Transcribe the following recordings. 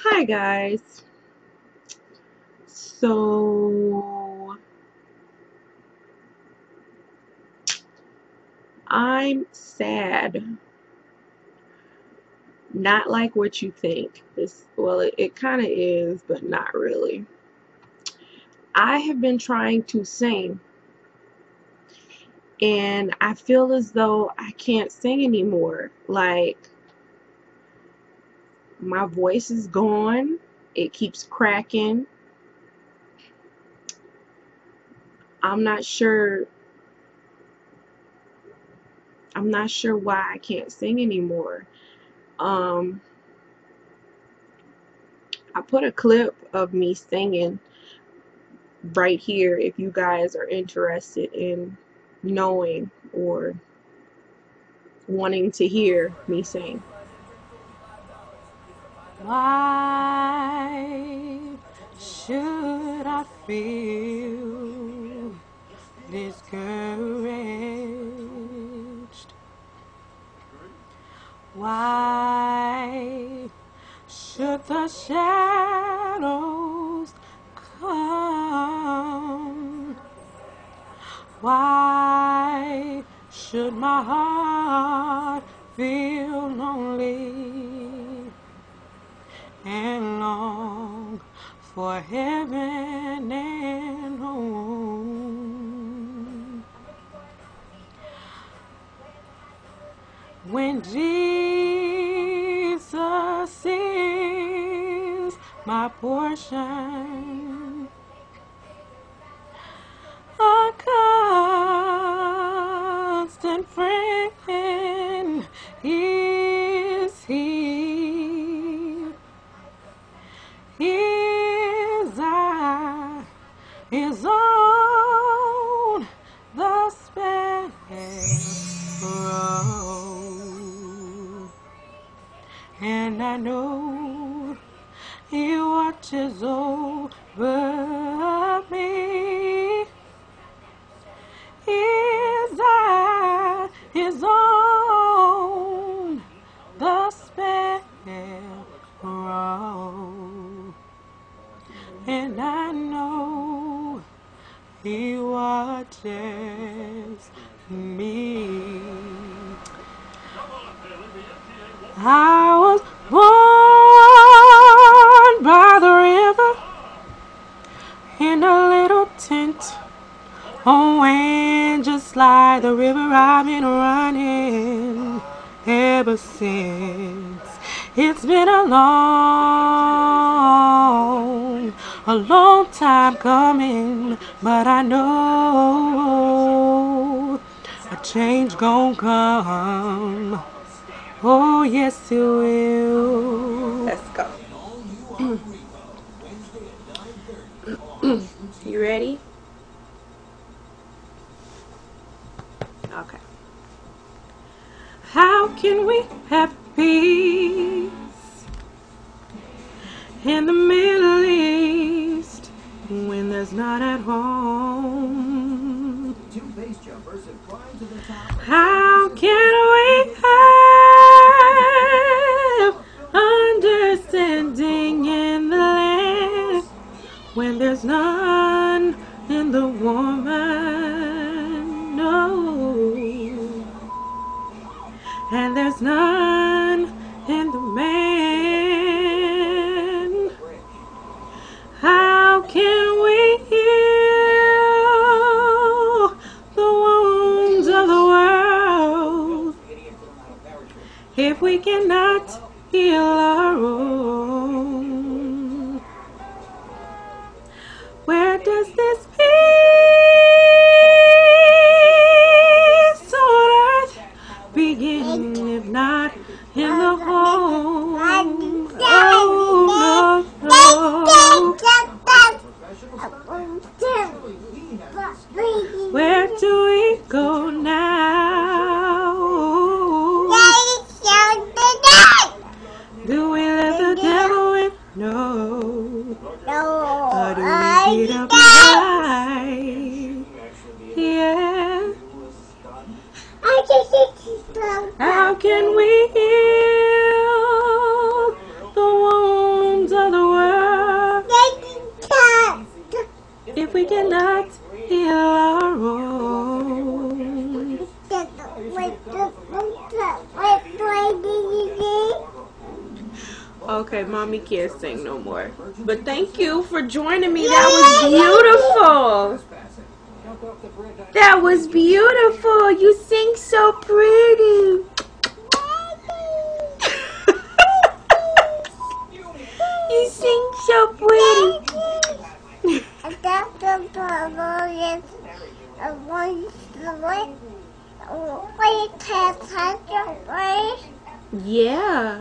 Hi guys. So I'm sad. Not like what you think. It kind of is, but not really. I have been trying to sing, and I feel as though I can't sing anymore. Like, my voice is gone. It keeps cracking. I'm not sure why I can't sing anymore. I put a clip of me singing right here if you guys are interested in knowing or wanting to hear me sing. Why should I feel discouraged? Why should the shadows come? Why should my heart feel lonely and long for heaven and home? When Jesus is my portion, a constant friend is He. His eye is on the sparrow, and I know He watches over me. His eye is on the sparrow, and I know He watches me. I was born by the river in a little tent. Oh, and just like the river, I've been running ever since. It's been a long time coming, but I know a change gon' come. Oh, yes, it will. Let's go. You ready? Okay. How can we have peace in the Middle East when there's not at home? How can we have understanding in the land when there's none in the woman? No, and there's none in the man. How can we heal the wounds of the world if we cannot heal our own? Where does this peace on earth begin if not in the home? Oh, no. Where do we go now? Do we let the devil in? No. Or do we get up and die? Yeah. How can we hear we cannot heal our own. Okay, mommy can't sing no more. But thank you for joining me. That was beautiful. That was beautiful. You sing so pretty. You sing so pretty. Yeah.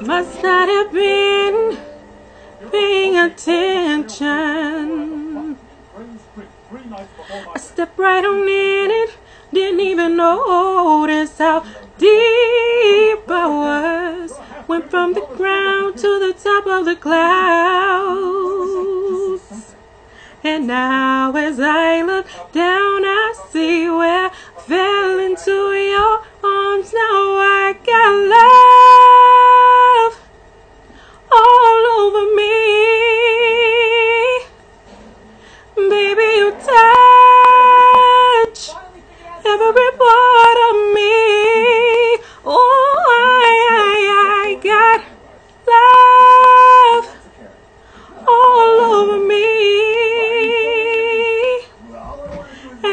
Must not have been paying attention. I stepped right on in it, didn't even notice how deep I was. Went from the ground to the top of the clouds. And now as I look down, I see where I fell into your arms. Now I got love all over me. Baby, you touch every part of me. Oh, I got love all over me.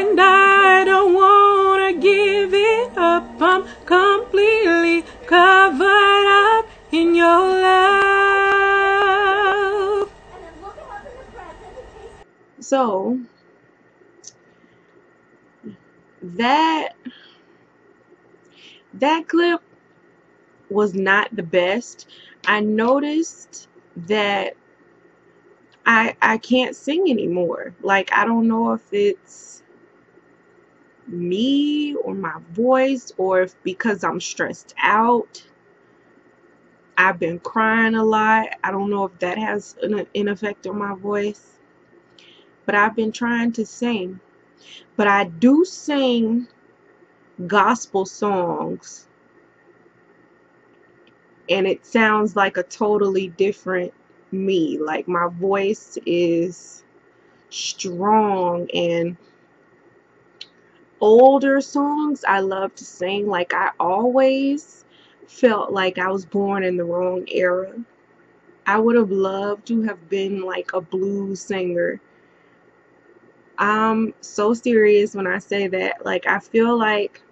And I don't want to give it up. I'm completely covered up in your love. So, that clip was not the best. I noticed that I can't sing anymore. Like, I don't know if it's me or my voice, or if because I'm stressed out. I've been crying a lot. I don't know if that has an effect on my voice, but I've been trying to sing. But I do sing gospel songs, and it sounds like a totally different me. Like, my voice is strong. And older songs I love to sing. Like, I always felt like I was born in the wrong era. I would have loved to have been like a blues singer. I'm so serious when I say that. Like, I feel like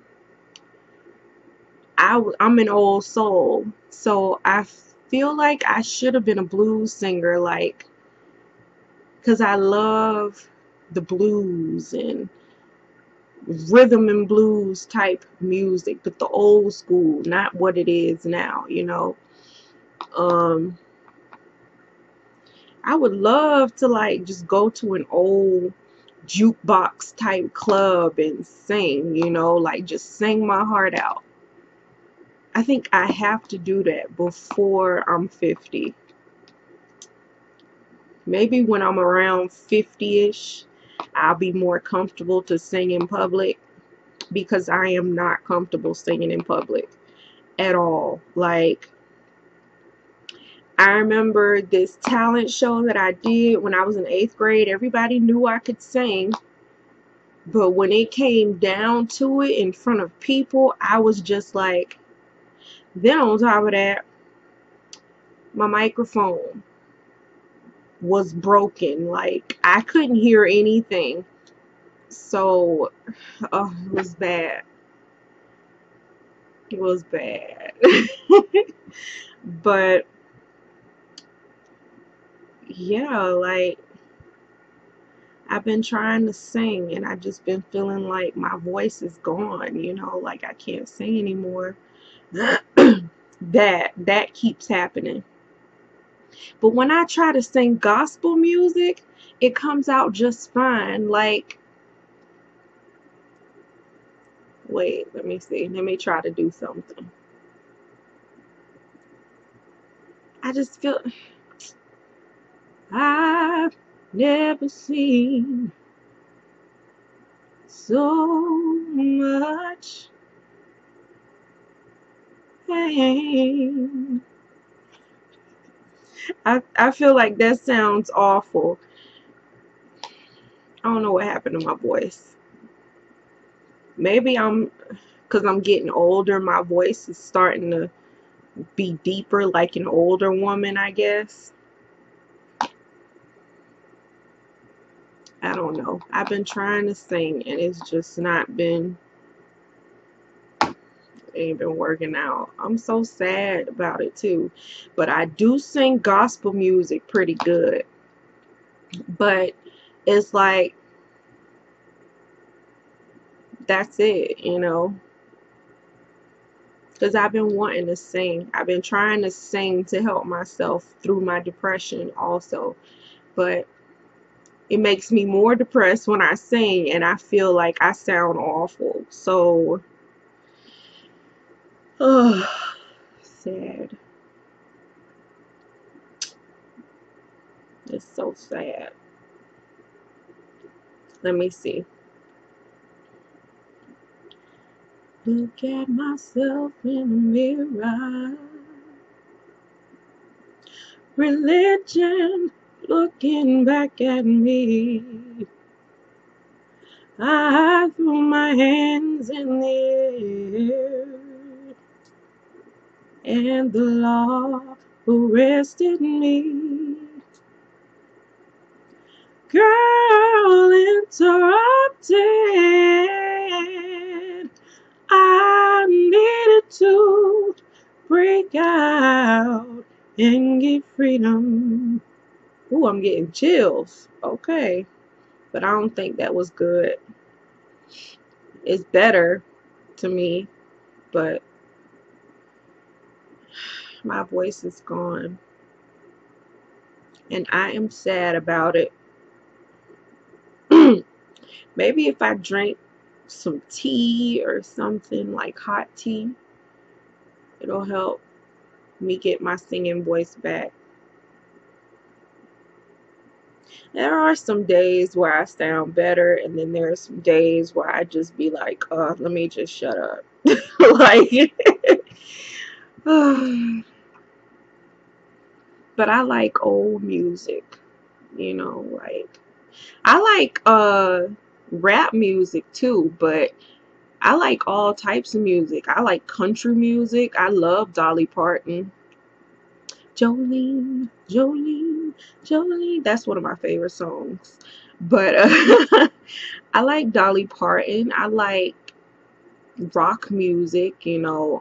I'm an old soul, so I feel like I should have been a blues singer, like, because I love the blues and rhythm and blues type music, but the old school, not what it is now, you know. I would love to, like, just go to an old jukebox type club and sing, you know, like, just sing my heart out. I think I have to do that before I'm 50. Maybe when I'm around 50-ish, I'll be more comfortable to sing in public, because I am not comfortable singing in public at all. Like, I remember this talent show that I did when I was in 8th grade. Everybody knew I could sing, but when it came down to it in front of people, I was just like, then on top of that, my microphone was broken. Like, I couldn't hear anything. So it was bad. It was bad. But yeah, like, I've been trying to sing, and I've just been feeling like my voice is gone, you know, like, I can't sing anymore. That keeps happening. But when I try to sing gospel music, it comes out just fine. Like, wait, let me see. Let me try to do something. I just feel I've never seen so much pain. I feel like that sounds awful. I don't know what happened to my voice. Maybe because I'm getting older, my voice is starting to be deeper, like an older woman, I guess. I don't know. I've been trying to sing and it's just not been, ain't been working out. I'm so sad about it too. But I do sing gospel music pretty good. But it's like, that's it, you know. Because I've been wanting to sing. I've been trying to sing to help myself through my depression also. But it makes me more depressed when I sing and I feel like I sound awful. So, sad. It's so sad. Let me see. Look at myself in the mirror. Religion looking back at me. I threw my hands in the air, and the law arrested me. Girl interrupted. I needed to break out and get freedom. Ooh, I'm getting chills. Okay. But I don't think that was good. It's better to me, but my voice is gone. And I am sad about it. Maybe if I drink some tea or something, like hot tea, it'll help me get my singing voice back. There are some days where I sound better, and then there are some days where I just be like, oh, let me just shut up. Like, but I like old music, you know, like, I like rap music too, but I like all types of music. I like country music. I love Dolly Parton. Jolene, Jolene, Jolene. That's one of my favorite songs. But I like Dolly Parton. I like rock music, you know.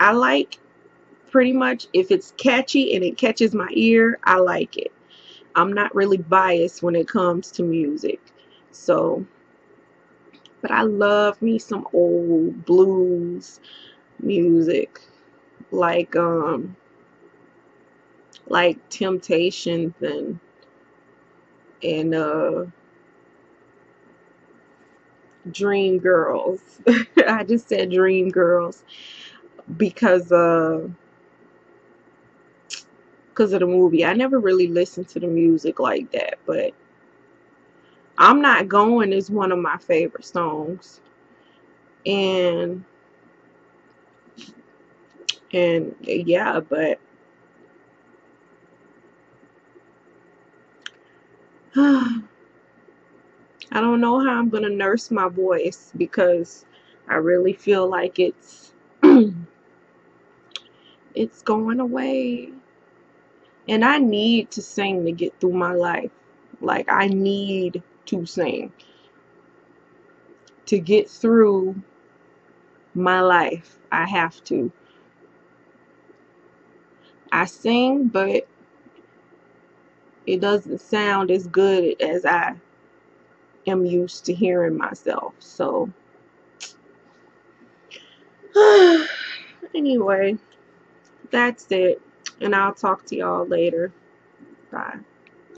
I like pretty much if it's catchy and it catches my ear, I like it. I'm not really biased when it comes to music. So, but I love me some old blues music, like Temptations and Dream Girls. I just said Dream Girls because of the movie. I never really listened to the music like that, but I'm Not Going is one of my favorite songs. And yeah, but I don't know how I'm gonna nurse my voice, because I really feel like it's it's going away. And I need to sing to get through my life. Like, I need to sing to get through my life. I have to. I sing, but it doesn't sound as good as I am used to hearing myself. So, anyway, that's it. And I'll talk to y'all later. Bye.